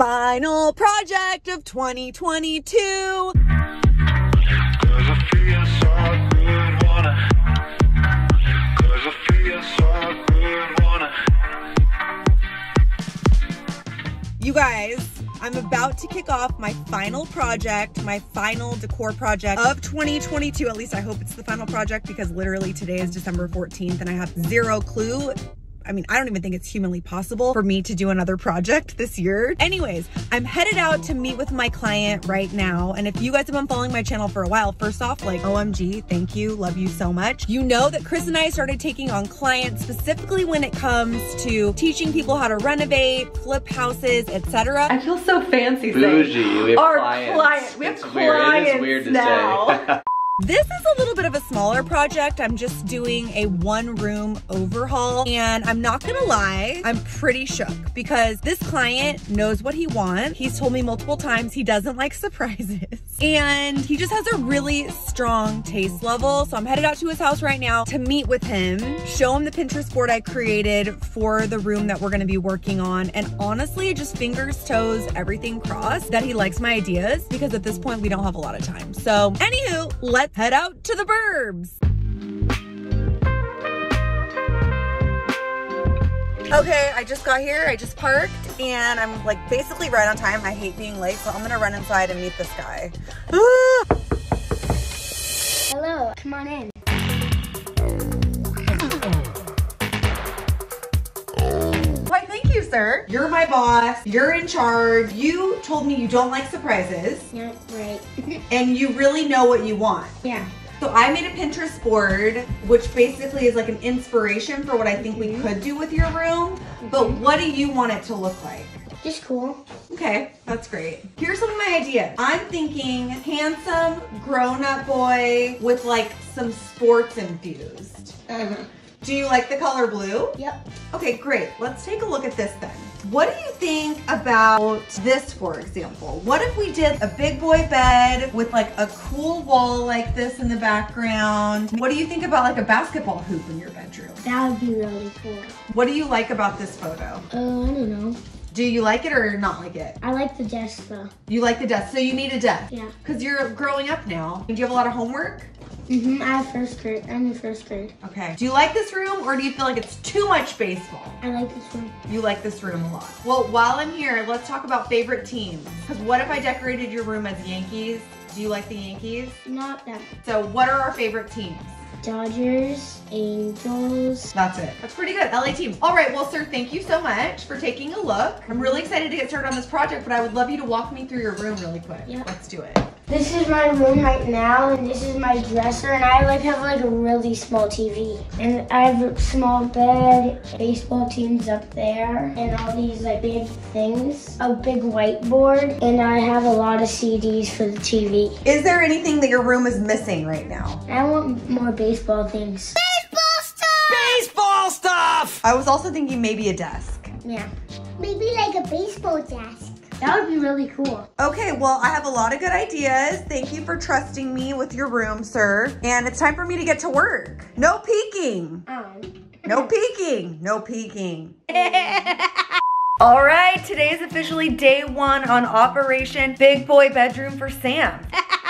Final project of 2022. You guys, I'm about to kick off my final project, my final decor project of 2022. At least I hope it's the final project, because literally today is December 14th and I have zero clue. I mean, I don't even think it's humanly possible for me to do another project this year. Anyways, I'm headed out to meet with my client right now. And if you guys have been following my channel for a while, first off, like, OMG, thank you, love you so much. You know that Chris and I started taking on clients specifically when it comes to teaching people how to renovate, flip houses, etc. I feel so fancy saying we have our clients. We have it's clients weird. It is weird now. To say. This is a little bit of a smaller project. I'm just doing a one-room overhaul, and I'm not gonna lie, I'm pretty shook because this client knows what he wants. He's told me multiple times he doesn't like surprises, and he just has a really strong taste level. So I'm headed out to his house right now to meet with him, show him the Pinterest board I created for the room that we're gonna be working on, and honestly, just fingers, toes, everything crossed that he likes my ideas, because at this point, we don't have a lot of time. So anywho, let's head out to the burbs. Okay, I just got here, I just parked, and I'm like basically right on time. I hate being late, so I'm gonna run inside and meet this guy. Ah! Hello, come on in. Why, thank you, sir. You're my boss, you're in charge. You told me you don't like surprises. Not right. And you really know what you want. Yeah. So I made a Pinterest board, which basically is like an inspiration for what I think we could do with your room. But what do you want it to look like? Just cool. Okay, that's great. Here's some of my ideas. I'm thinking handsome grown-up boy with like some sports infused. Do you like the color blue? Yep. Okay, great. Let's take a look at this then. What do you think about this, for example? What if we did a big boy bed with like a cool wall like this in the background? What do you think about like a basketball hoop in your bedroom? That would be really cool. What do you like about this photo? I don't know. Do you like it or not like it? I like the desk though. You like the desk, so you need a desk? Yeah. Because you're growing up now. Do you have a lot of homework? Mm-hmm, I have first grade. I'm in first grade. Okay. Do you like this room or do you feel like it's too much baseball? I like this room. You like this room a lot. Well, while I'm here, let's talk about favorite teams. Because what if I decorated your room as Yankees? Do you like the Yankees? Not that. So what are our favorite teams? Dodgers, Angels. That's it. That's pretty good. LA teams. All right, well, sir, thank you so much for taking a look. I'm really excited to get started on this project, but I would love you to walk me through your room really quick. Yep. Let's do it. This is my room right now, and this is my dresser, and I like have like a really small TV. And I have a small bed, baseball teams up there, and all these like big things. A big whiteboard, and I have a lot of CDs for the TV. Is there anything that your room is missing right now? I want more baseball things. Baseball stuff! Baseball stuff! I was also thinking maybe a desk. Yeah. Maybe like a baseball desk. That would be really cool. Okay, well, I have a lot of good ideas. Thank you for trusting me with your room, sir. And it's time for me to get to work. No peeking. No peeking. No peeking. All right, today is officially day one on Operation Big Boy Bedroom for Sam.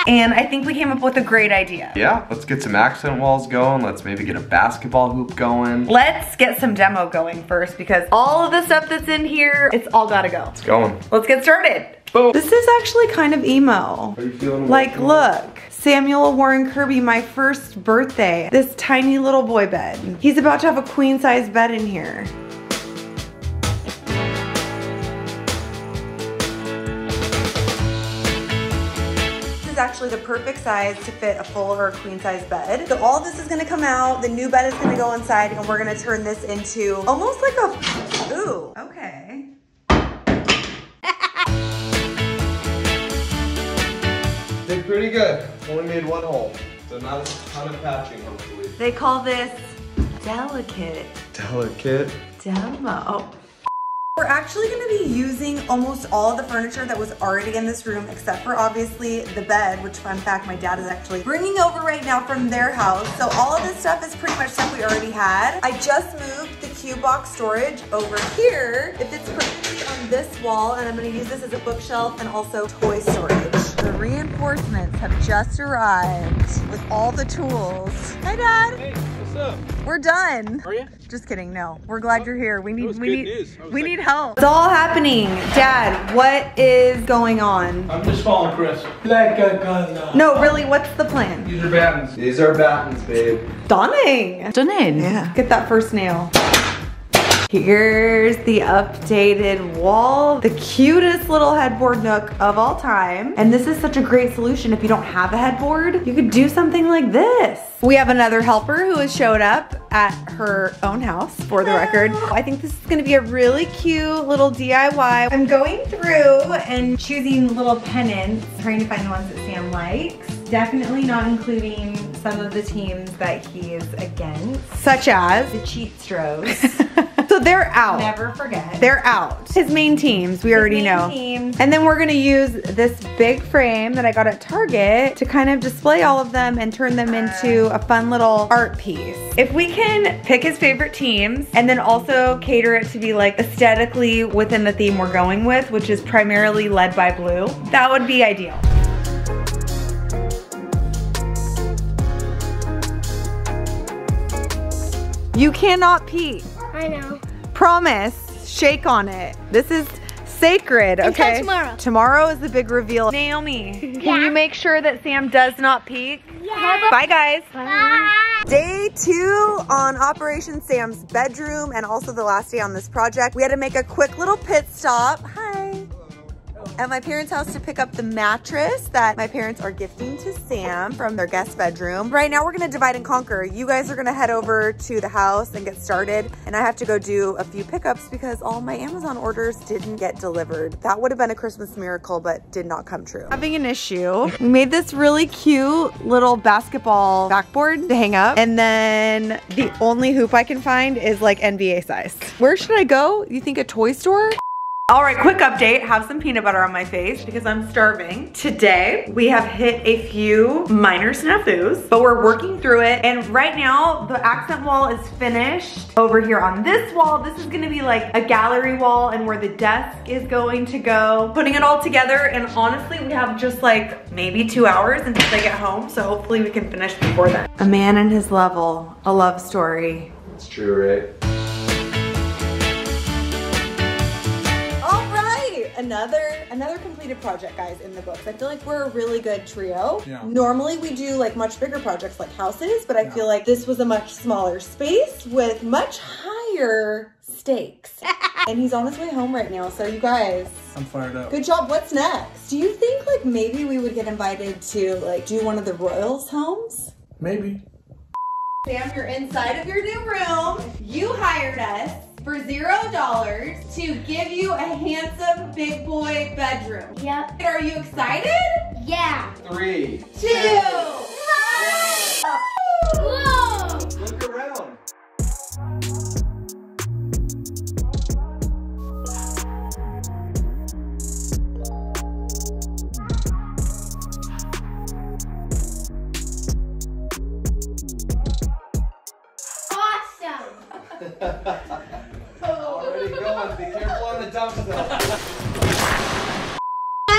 And I think we came up with a great idea. Yeah, let's get some accent walls going. Let's maybe get a basketball hoop going. Let's get some demo going first, because all of the stuff that's in here, it's all gotta go. It's going. Let's get started. Boom. This is actually kind of emo. Are you feeling like, look, Samuel Warren Kirby, my first birthday, this tiny little boy bed. He's about to have a queen size bed in here. Actually the perfect size to fit a full or a queen size bed. So all this is gonna come out, the new bed is gonna go inside, and we're gonna turn this into almost like a, ooh, okay. Did pretty good, only made one hole. So not a ton of patching, hopefully. They call this delicate. Delicate? Demo. We're actually gonna be using almost all the furniture that was already in this room, except for obviously the bed, which fun fact, my dad is actually bringing over right now from their house. So all of this stuff is pretty much stuff we already had. I just moved the cube box storage over here. If it's perfectly on this wall, and I'm gonna use this as a bookshelf and also toy storage. The reinforcements have just arrived with all the tools. Hi, Dad. Hey, what's up? We're done. Are you? Just kidding, no. We're glad you're here. We need help. It's all happening. Dad, what is going on? I'm just following Chris. Like a gun. No, really, what's the plan? These are battens. These are battens, babe. Stunning. Stunning. Yeah. Get that first nail. Here's the updated wall, the cutest little headboard nook of all time. And this is such a great solution. If you don't have a headboard, you could do something like this. We have another helper who has showed up at her own house, for the record. I think this is gonna be a really cute little DIY. I'm going through and choosing little pennants, trying to find the ones that Sam likes. Definitely not including some of the teams that he is against. Such as the Cheatstros. So they're out. Never forget. They're out. His main teams, we already know. And then we're gonna use this big frame that I got at Target to kind of display all of them and turn them into a fun little art piece. If we can pick his favorite teams and then also cater it to be like aesthetically within the theme we're going with, which is primarily led by blue, that would be ideal. You cannot pee. I know. Promise, shake on it. This is sacred, okay? Until tomorrow. Tomorrow is the big reveal. Naomi, can you make sure that Sam does not peek? Yeah. Bye, guys. Bye. Day 2 on Operation Sam's bedroom, and also the last day on this project. We had to make a quick little pit stop. Hi. At my parents' house to pick up the mattress that my parents are gifting to Sam from their guest bedroom. Right now we're gonna divide and conquer. You guys are gonna head over to the house and get started, and I have to go do a few pickups because all my Amazon orders didn't get delivered. That would have been a Christmas miracle, but did not come true. Having an issue. We made this really cute little basketball backboard to hang up, and then the only hoop I can find is like NBA size. Where should I go? You think a toy store? All right, quick update. Have some peanut butter on my face because I'm starving. Today, we have hit a few minor snafus, but we're working through it. And right now, the accent wall is finished. Over here on this wall, this is gonna be like a gallery wall and where the desk is going to go. Putting it all together, and honestly, we have just like maybe 2 hours until I get home, so hopefully we can finish before then. A man and his level, a love story. It's true, right? Another completed project, guys, in the books. I feel like we're a really good trio. Yeah. Normally we do like much bigger projects like houses, but I feel like this was a much smaller space with much higher stakes. And he's on his way home right now, so you guys. I'm fired up. Good job. What's next? Do you think like maybe we would get invited to like do one of the royals' homes? Maybe. Sam, you're inside of your new room. You hired us for $0 to give you a handsome big boy bedroom. Yep. Are you excited? Yeah. 3, 2, 1. Whoa! Look around. Awesome. Be careful on the dump though. Finally I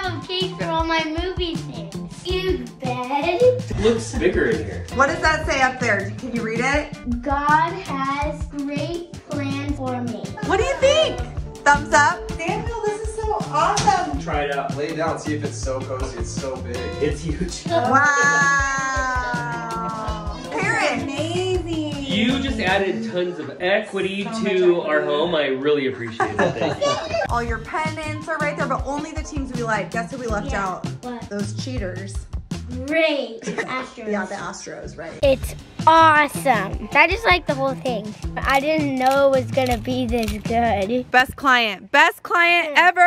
have a case for all my movie things. You bed. Looks bigger in here. What does that say up there? Can you read it? God has great plans for me. What do you think? Thumbs up? Samuel, this is so awesome. Try it out. Lay it down. See if it's so cozy. It's so big. It's huge. Wow. Parents. You just added tons of equity to our home. I really appreciate it. Thank you. All your pennants are right there, but only the teams we like. Guess who we left out? What? Those cheaters. Great. Astros. Yeah, the Astros, right. It's awesome. I just like the whole thing. I didn't know it was gonna be this good. Best client ever.